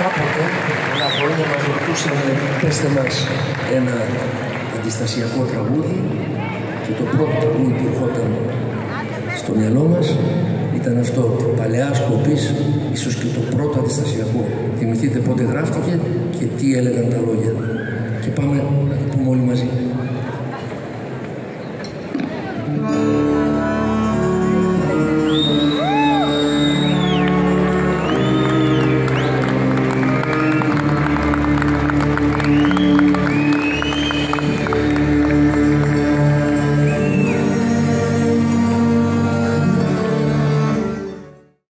κάποτε πολλά χρόνια μας ρωτούσαν πέστε μας ένα αντιστασιακό τραγούδι και το πρώτο τραγούδι που ερχόταν στο μυαλό μας ήταν αυτό, παλαιάς κοπής, ίσως και το πρώτο αντιστασιακό. Θυμηθείτε πότε γράφτηκε και τι έλεγαν τα λόγια. Και πάμε να το πούμε όλοι μαζί.